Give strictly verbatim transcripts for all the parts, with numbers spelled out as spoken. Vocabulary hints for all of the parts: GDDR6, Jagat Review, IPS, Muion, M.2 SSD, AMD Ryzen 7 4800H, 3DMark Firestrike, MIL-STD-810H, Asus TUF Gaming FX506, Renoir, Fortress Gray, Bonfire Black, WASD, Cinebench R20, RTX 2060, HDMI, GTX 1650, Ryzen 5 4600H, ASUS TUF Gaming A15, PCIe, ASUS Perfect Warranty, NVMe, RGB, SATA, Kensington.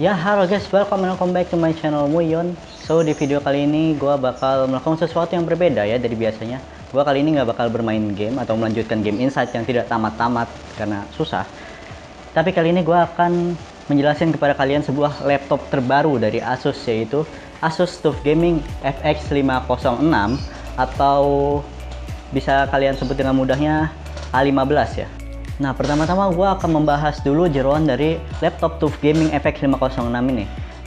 Ya halo guys, welcome and welcome back to my channel Muion. So di video kali ini gue bakal melakukan sesuatu yang berbeda ya dari biasanya. Gue kali ini nggak bakal bermain game atau melanjutkan game Insight yang tidak tamat-tamat karena susah. Tapi kali ini gue akan menjelaskan kepada kalian sebuah laptop terbaru dari Asus, yaitu Asus TUF Gaming F X lima nol enam atau bisa kalian sebut dengan mudahnya A lima belas ya. Nah, pertama-tama gue akan membahas dulu jeroan dari laptop TUF Gaming F X lima nol enam ini.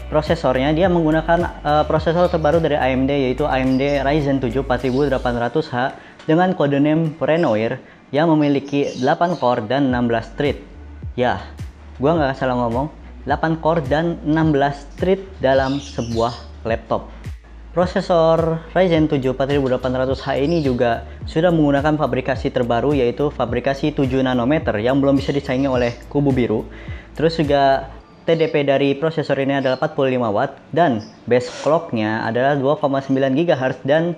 Prosesornya dia menggunakan uh, prosesor terbaru dari A M D, yaitu A M D Ryzen tujuh empat ribu delapan ratus H dengan kodename Renoir yang memiliki delapan core dan enam belas thread. Ya, gue nggak salah ngomong, delapan core dan enam belas thread dalam sebuah laptop. Prosesor Ryzen tujuh empat ribu delapan ratus H ini juga sudah menggunakan fabrikasi terbaru, yaitu fabrikasi tujuh nanometer yang belum bisa disaingi oleh kubu biru. Terus juga T D P dari prosesor ini adalah empat puluh lima watt dan base clocknya adalah dua koma sembilan gigahertz dan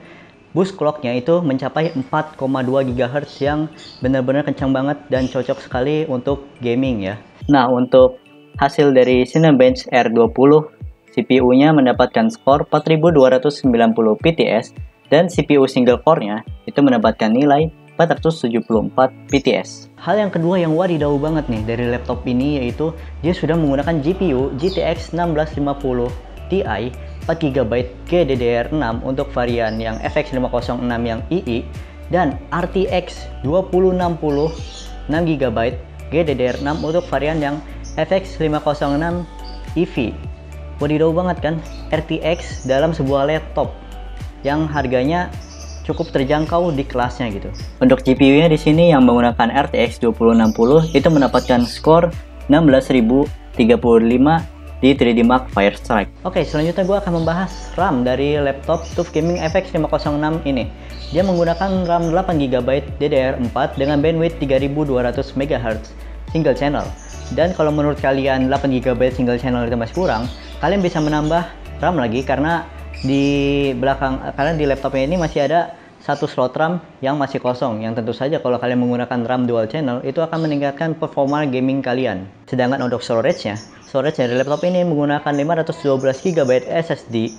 boost clocknya itu mencapai empat koma dua gigahertz yang benar-benar kencang banget dan cocok sekali untuk gaming ya. Nah, untuk hasil dari Cinebench R dua puluh, C P U-nya mendapatkan skor empat ribu dua ratus sembilan puluh P T S dan C P U single core-nya itu mendapatkan nilai empat ratus tujuh puluh empat P T S. Hal yang kedua yang wadidau banget nih dari laptop ini yaitu dia sudah menggunakan G P U G T X enam belas lima puluh Ti empat giga byte G D D R enam untuk varian yang F X lima nol enam yang I I dan R T X dua ribu enam puluh enam giga byte G D D R enam untuk varian yang F X lima nol enam E V. Wadidau banget kan R T X dalam sebuah laptop yang harganya cukup terjangkau di kelasnya gitu. Untuk G P U-nya di sini yang menggunakan R T X dua ribu enam puluh itu mendapatkan skor enam belas ribu tiga puluh lima di three D Mark Firestrike. Oke, selanjutnya gue akan membahas RAM dari laptop TUF Gaming F X lima nol enam ini. Dia menggunakan RAM delapan giga byte D D R empat dengan bandwidth tiga ribu dua ratus megahertz single channel. Dan kalau menurut kalian delapan giga byte single channel itu masih kurang, kalian bisa menambah RAM lagi karena di belakang kalian di laptopnya ini masih ada satu slot RAM yang masih kosong, yang tentu saja kalau kalian menggunakan RAM dual channel itu akan meningkatkan performa gaming kalian. Sedangkan untuk storage-nya, storage dari laptop ini menggunakan lima ratus dua belas giga byte S S D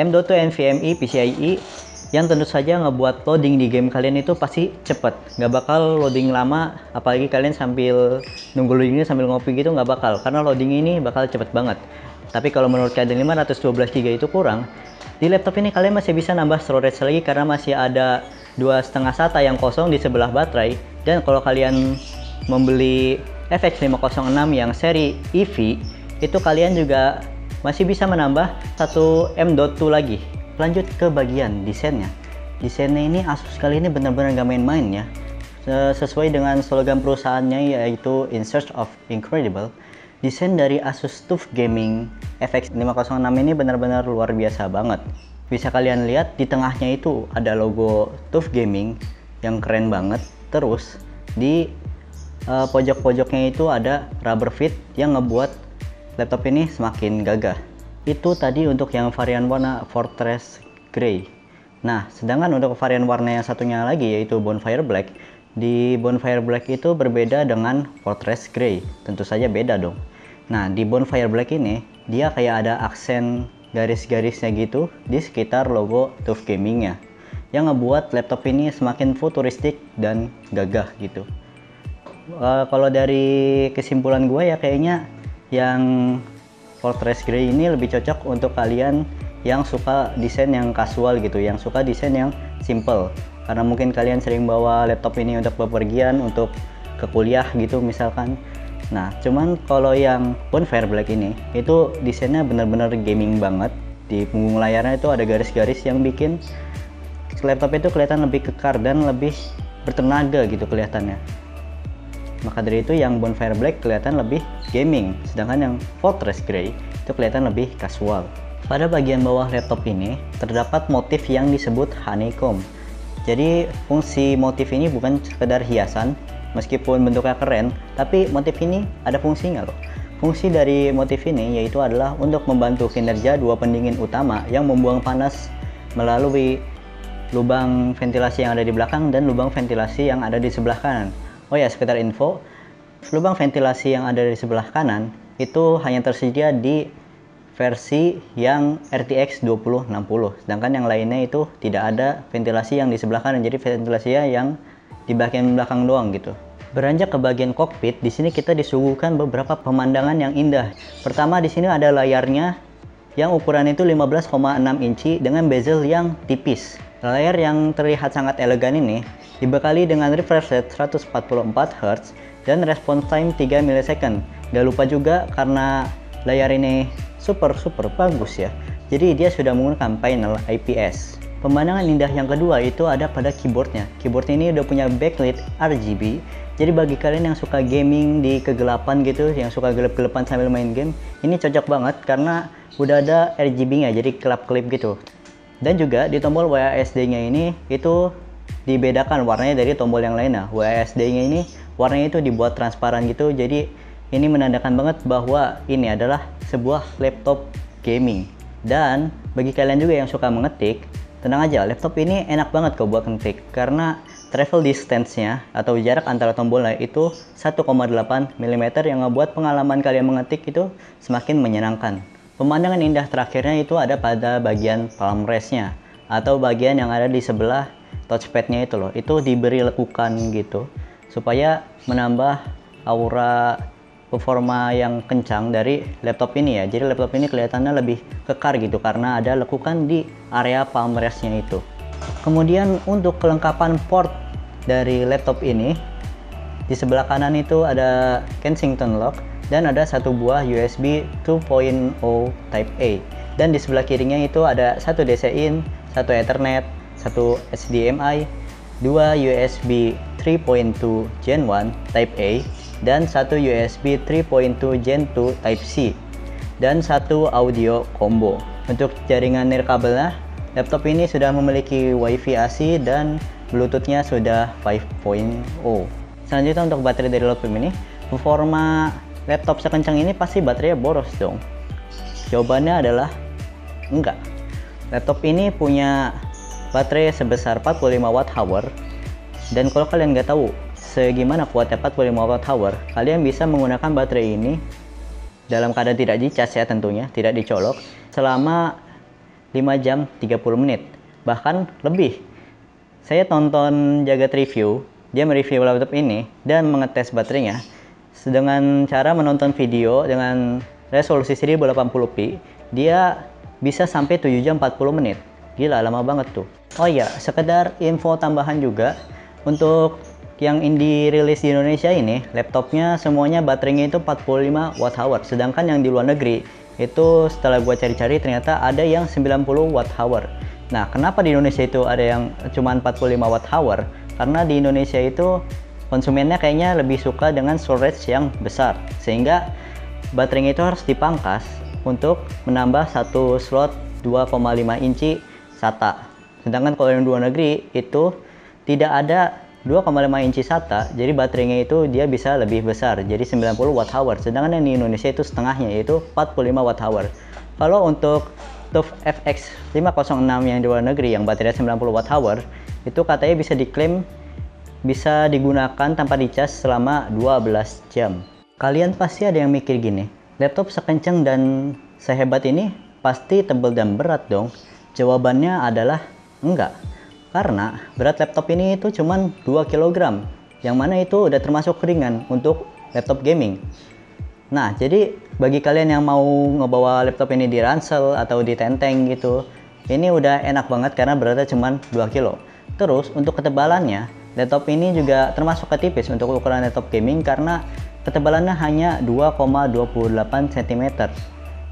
M dot dua NVMe PCIe yang tentu saja ngebuat loading di game kalian itu pasti cepet, nggak bakal loading lama, apalagi kalian sambil nunggu loadingnya sambil ngopi gitu nggak bakal, karena loading ini bakal cepet banget. Tapi kalau menurut kalian lima ratus dua belas giga byte itu kurang, di laptop ini kalian masih bisa nambah storage lagi karena masih ada dua setengah SATA yang kosong di sebelah baterai. Dan kalau kalian membeli F X lima nol enam yang seri E V itu kalian juga masih bisa menambah satu M dot dua lagi. Lanjut ke bagian desainnya. Desainnya ini Asus kali ini benar-benar gak main-main ya. Sesuai dengan slogan perusahaannya yaitu In Search of Incredible. Desain dari Asus TUF Gaming F X lima nol enam ini benar-benar luar biasa banget. Bisa kalian lihat di tengahnya itu ada logo TUF Gaming yang keren banget. Terus di uh, pojok-pojoknya itu ada rubber feet yang ngebuat laptop ini semakin gagah. Itu tadi untuk yang varian warna Fortress Gray. Nah, sedangkan untuk varian warna yang satunya lagi yaitu Bonfire Black. Di Bonfire Black itu berbeda dengan Fortress Gray, tentu saja beda dong. Nah, di Bonfire Black ini dia kayak ada aksen garis-garisnya gitu di sekitar logo TUF Gamingnya yang ngebuat laptop ini semakin futuristik dan gagah gitu. Uh, kalau dari kesimpulan gue ya kayaknya yang Fortress Gray ini lebih cocok untuk kalian yang suka desain yang kasual gitu, yang suka desain yang simple. Karena mungkin kalian sering bawa laptop ini untuk bepergian, untuk ke kuliah gitu misalkan. Nah, cuman kalau yang Bonfire Black ini, itu desainnya benar-benar gaming banget. Di punggung layarnya itu ada garis-garis yang bikin laptop itu kelihatan lebih kekar dan lebih bertenaga gitu kelihatannya. Maka dari itu yang Bonfire Black kelihatan lebih gaming, sedangkan yang Fortress Gray itu kelihatan lebih kasual. Pada bagian bawah laptop ini terdapat motif yang disebut honeycomb. Jadi fungsi motif ini bukan sekedar hiasan, meskipun bentuknya keren, tapi motif ini ada fungsinya loh. Fungsi dari motif ini yaitu adalah untuk membantu kinerja dua pendingin utama yang membuang panas melalui lubang ventilasi yang ada di belakang dan lubang ventilasi yang ada di sebelah kanan. Oh ya, sekedar info, lubang ventilasi yang ada di sebelah kanan itu hanya tersedia di versi yang R T X dua ribu enam puluh, sedangkan yang lainnya itu tidak ada ventilasi yang di sebelah kanan, jadi ventilasinya yang di bagian belakang doang gitu. Beranjak ke bagian kokpit, di sini kita disuguhkan beberapa pemandangan yang indah. Pertama, di sini ada layarnya yang ukurannya itu lima belas koma enam inci dengan bezel yang tipis. Layar yang terlihat sangat elegan ini dibekali dengan refresh rate seratus empat puluh empat hertz dan response time tiga milidetik. Gak lupa juga karena layar ini super super bagus ya, jadi dia sudah menggunakan panel I P S. Pemandangan indah yang kedua itu ada pada keyboardnya. Keyboard ini udah punya backlit R G B, jadi bagi kalian yang suka gaming di kegelapan gitu, yang suka gelap-gelapan sambil main game, ini cocok banget karena udah ada R G B nya, jadi kelap-kelip gitu. Dan juga di tombol W A S D nya ini itu dibedakan warnanya dari tombol yang lainnya. W A S D nya ini warnanya itu dibuat transparan gitu, jadi ini menandakan banget bahwa ini adalah sebuah laptop gaming. Dan bagi kalian juga yang suka mengetik, tenang aja, laptop ini enak banget kok buat ngetik karena travel distance-nya atau jarak antara tombolnya itu satu koma delapan milimeter yang membuat pengalaman kalian mengetik itu semakin menyenangkan. Pemandangan indah terakhirnya itu ada pada bagian palm rest-nya atau bagian yang ada di sebelah touchpad-nya itu loh. Itu diberi lekukan gitu supaya menambah aura performa yang kencang dari laptop ini ya. Jadi laptop ini kelihatannya lebih kekar gitu karena ada lekukan di area palm rest-nya itu. Kemudian untuk kelengkapan port dari laptop ini, di sebelah kanan itu ada Kensington lock dan ada satu buah U S B dua titik nol Type A. Dan di sebelah kirinya itu ada satu D C in, satu Ethernet, satu H D M I, dua U S B tiga titik dua Gen satu Type A, dan satu U S B tiga titik dua Gen dua Type C, dan satu audio combo. Untuk jaringan nirkabelnya, laptop ini sudah memiliki Wi-Fi A C dan Bluetooth-nya sudah lima titik nol. Selanjutnya untuk baterai dari laptop ini, performa laptop sekencang ini pasti baterainya boros dong. Jawabannya adalah enggak. Laptop ini punya baterai sebesar empat puluh lima watt hour, dan kalau kalian nggak tahu segimana kuatnya empat puluh lima watt hour, kalian bisa menggunakan baterai ini dalam keadaan tidak dicas ya, tentunya tidak dicolok, selama lima jam tiga puluh menit bahkan lebih. Saya tonton Jagat review, dia mereview laptop ini dan mengetes baterainya dengan cara menonton video dengan resolusi seribu delapan puluh p. Dia bisa sampai tujuh jam empat puluh menit. Gila, lama banget tuh. Oh iya, sekedar info tambahan juga, untuk yang indie rilis di Indonesia ini, laptopnya semuanya baterainya itu empat puluh lima watt hour, sedangkan yang di luar negeri itu setelah gua cari-cari ternyata ada yang sembilan puluh watt hour. Nah, kenapa di Indonesia itu ada yang cuma empat puluh lima watt hour? Karena di Indonesia itu konsumennya kayaknya lebih suka dengan storage yang besar, sehingga baterainya itu harus dipangkas untuk menambah satu slot dua koma lima inci S A T A. Sedangkan kalau yang di luar negeri itu tidak ada dua koma lima inci S A T A, jadi baterainya itu dia bisa lebih besar, jadi sembilan puluh watt hour. Sedangkan yang di Indonesia itu setengahnya, yaitu empat puluh lima watt hour. Kalau untuk T U F F X lima nol enam yang di luar negeri yang baterainya sembilan puluh watt hour, itu katanya bisa diklaim bisa digunakan tanpa dicas selama dua belas jam. Kalian pasti ada yang mikir gini, laptop sekencang dan sehebat ini pasti tebal dan berat dong. Jawabannya adalah enggak. Karena berat laptop ini itu cuman dua kilogram, yang mana itu udah termasuk ringan untuk laptop gaming. Nah, jadi bagi kalian yang mau ngebawa laptop ini di ransel atau di tenteng gitu, ini udah enak banget karena beratnya cuman dua kilo. Terus untuk ketebalannya, laptop ini juga termasuk ketipis untuk ukuran laptop gaming karena ketebalannya hanya dua koma dua puluh delapan sentimeter,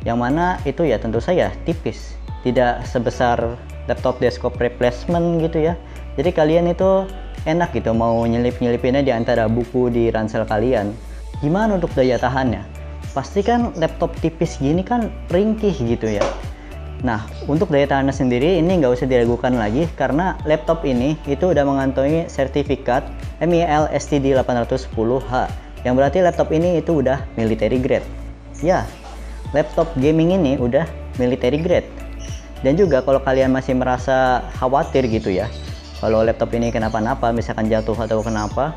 yang mana itu ya tentu saja tipis, tidak sebesar laptop desktop replacement gitu ya. Jadi kalian itu enak gitu mau nyelip-nyelipinnya di antara buku di ransel kalian. Gimana untuk daya tahannya? Pastikan laptop tipis gini kan ringkih gitu ya. Nah, untuk daya tahannya sendiri ini nggak usah diragukan lagi karena laptop ini itu udah mengantongi sertifikat M I L S T D delapan ratus sepuluh H, yang berarti laptop ini itu udah military grade. Ya, laptop gaming ini udah military grade. Dan juga kalau kalian masih merasa khawatir gitu ya, kalau laptop ini kenapa-napa, misalkan jatuh atau kenapa,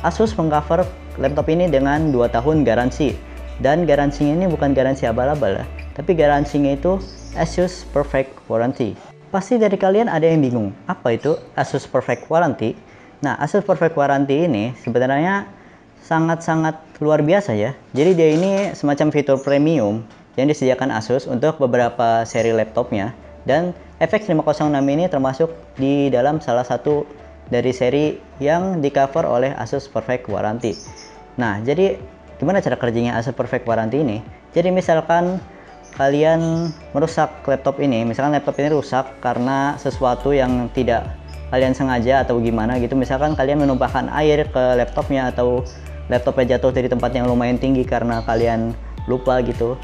Asus mengcover laptop ini dengan dua tahun garansi. Dan garansinya ini bukan garansi abal-abal ya, tapi garansinya itu Asus Perfect Warranty. Pasti dari kalian ada yang bingung, apa itu Asus Perfect Warranty? Nah, Asus Perfect Warranty ini sebenarnya sangat-sangat luar biasa ya. Jadi dia ini semacam fitur premium yang disediakan Asus untuk beberapa seri laptopnya. Dan F X lima nol enam ini termasuk di dalam salah satu dari seri yang di cover oleh Asus Perfect Warranty. Nah, jadi gimana cara kerjanya Asus Perfect Warranty ini? Jadi misalkan kalian merusak laptop ini, misalkan laptop ini rusak karena sesuatu yang tidak kalian sengaja atau gimana gitu, misalkan kalian menumpahkan air ke laptopnya atau laptopnya jatuh dari tempat yang lumayan tinggi karena kalian lupa gitu.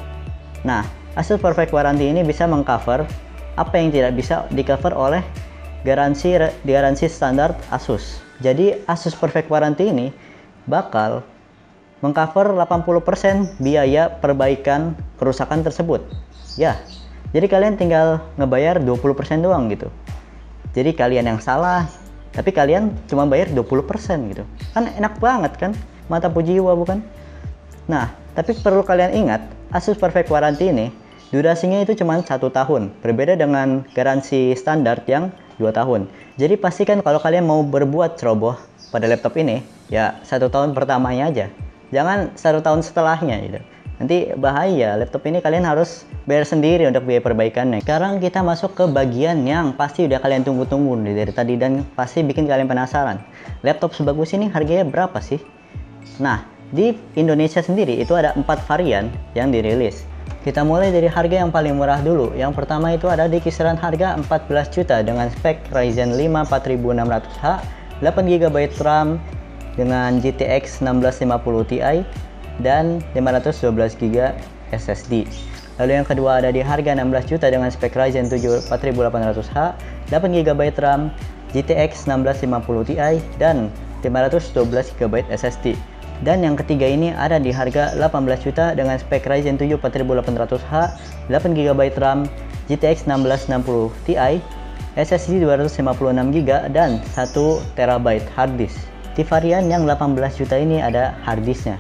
Nah, Asus Perfect Warranty ini bisa mengcover apa yang tidak bisa di-cover oleh garansi garansi standar Asus. Jadi Asus Perfect Warranty ini bakal mengcover delapan puluh persen biaya perbaikan kerusakan tersebut. Ya, jadi kalian tinggal ngebayar dua puluh persen doang gitu. Jadi kalian yang salah, tapi kalian cuma bayar dua puluh persen gitu. Kan enak banget kan? Mata pujiwa bukan? Nah, tapi perlu kalian ingat, Asus Perfect Warranty ini durasinya itu cuma satu tahun. Berbeda dengan garansi standar yang dua tahun. Jadi pastikan kalau kalian mau berbuat ceroboh pada laptop ini, ya satu tahun pertamanya aja. Jangan satu tahun setelahnya gitu. Nanti bahaya, laptop ini kalian harus bayar sendiri untuk biaya perbaikannya. Sekarang kita masuk ke bagian yang pasti udah kalian tunggu-tunggu dari tadi dan pasti bikin kalian penasaran. Laptop sebagus ini harganya berapa sih? Nah, di Indonesia sendiri itu ada empat varian yang dirilis. Kita mulai dari harga yang paling murah dulu. Yang pertama itu ada di kisaran harga empat belas juta dengan spek Ryzen lima empat ribu enam ratus H, delapan giga byte RAM, dengan G T X enam belas lima puluh Ti dan lima ratus dua belas giga byte S S D. Lalu yang kedua ada di harga enam belas juta dengan spek Ryzen tujuh empat ribu delapan ratus H, delapan giga byte RAM, G T X enam belas lima puluh Ti dan lima ratus dua belas giga byte S S D. Dan yang ketiga ini ada di harga delapan belas juta dengan spek Ryzen tujuh empat ribu delapan ratus H, delapan giga byte RAM, G T X enam belas enam puluh Ti, S S D dua ratus lima puluh enam giga byte dan satu terabyte harddisk. Di varian yang delapan belas juta ini ada harddisknya.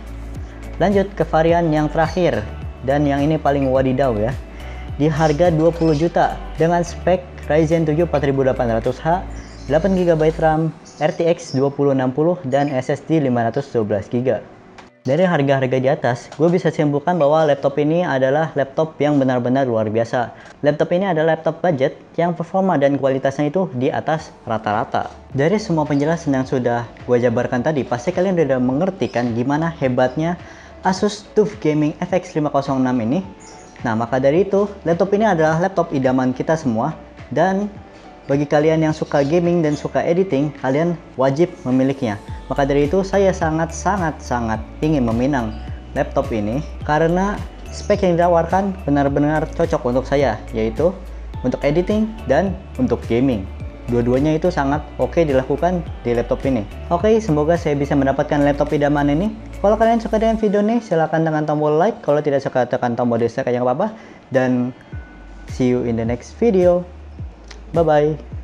Lanjut ke varian yang terakhir dan yang ini paling wadidaw ya. Di harga dua puluh juta dengan spek Ryzen tujuh empat ribu delapan ratus H, delapan giga byte RAM, R T X dua ribu enam puluh dan S S D lima ratus dua belas giga byte. Dari harga-harga di atas, gue bisa simpulkan bahwa laptop ini adalah laptop yang benar-benar luar biasa. Laptop ini adalah laptop budget yang performa dan kualitasnya itu di atas rata-rata. Dari semua penjelasan yang sudah gue jabarkan tadi, pasti kalian sudah mengerti kan gimana hebatnya Asus TUF Gaming F X lima nol enam ini. Nah, maka dari itu, laptop ini adalah laptop idaman kita semua. Dan bagi kalian yang suka gaming dan suka editing, kalian wajib memilikinya. Maka dari itu, saya sangat-sangat-sangat ingin meminang laptop ini karena spek yang ditawarkan benar-benar cocok untuk saya, yaitu untuk editing dan untuk gaming. Dua-duanya itu sangat oke dilakukan di laptop ini. Oke, semoga saya bisa mendapatkan laptop idaman ini. Kalau kalian suka dengan video ini, silahkan tekan tombol like. Kalau tidak suka, tekan tombol dislike, kayak nggak apa-apa. Dan see you in the next video. Bye-bye.